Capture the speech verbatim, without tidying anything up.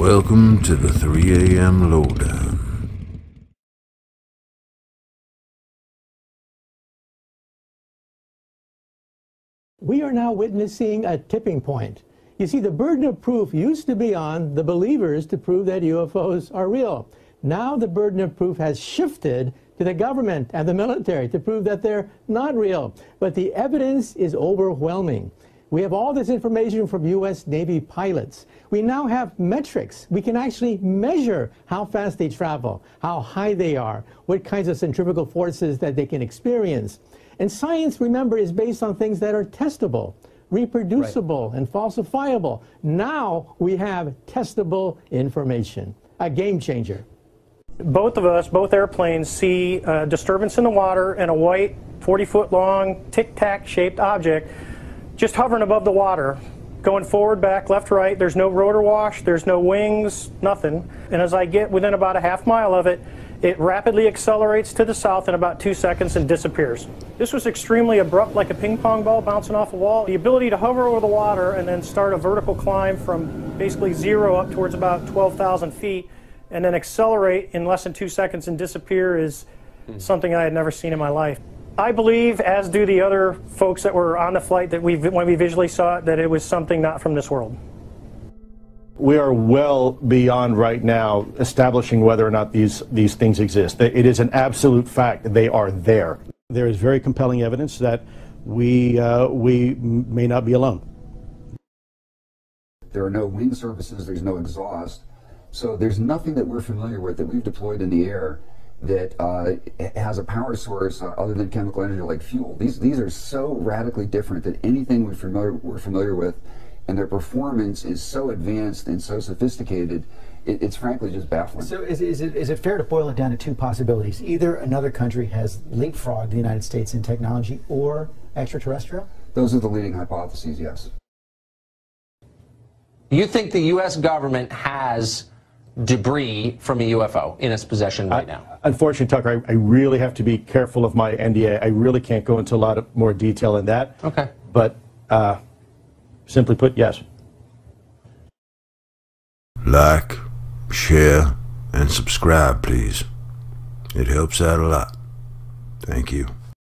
Welcome to the three A M Lowdown. We are now witnessing a tipping point. You see, the burden of proof used to be on the believers to prove that U F Os are real. Now the burden of proof has shifted to the government and the military to prove that they're not real. But the evidence is overwhelming. We have all this information from U S Navy pilots. We now have metrics. We can actually measure how fast they travel, how high they are, what kinds of centrifugal forces that they can experience. And science, remember, is based on things that are testable, reproducible, right, and falsifiable. Now we have testable information. A game changer. Both of us, both airplanes, see a disturbance in the water and a white, forty foot long, tic-tac shaped object just hovering above the water, going forward, back, left, right. There's no rotor wash, there's no wings, nothing. And as I get within about a half mile of it, it rapidly accelerates to the south in about two seconds and disappears. This was extremely abrupt, like a ping pong ball bouncing off a wall. The ability to hover over the water and then start a vertical climb from basically zero up towards about twelve thousand feet and then accelerate in less than two seconds and disappear is something I had never seen in my life. I believe, as do the other folks that were on the flight, that we, when we visually saw it, that it was something not from this world. We are well beyond right now establishing whether or not these, these things exist. It is an absolute fact. They are there. There is very compelling evidence that we, uh, we may not be alone. There are no wing surfaces. There's no exhaust. So there's nothing that we're familiar with that we've deployed in the air that uh, has a power source uh, other than chemical energy like fuel. These these are so radically different than anything we're familiar, we're familiar with, and their performance is so advanced and so sophisticated, it, it's frankly just baffling. So is, is, it, is it fair to boil it down to two possibilities? Either another country has leapfrogged the United States in technology or extraterrestrial? Those are the leading hypotheses, yes. You think the U S government has debris from a U F O in its possession right now? I, unfortunately, Tucker, I, I really have to be careful of my N D A. I really can't go into a lot of more detail in that. Okay. But uh, simply put, yes. Like, share, and subscribe, please. It helps out a lot. Thank you.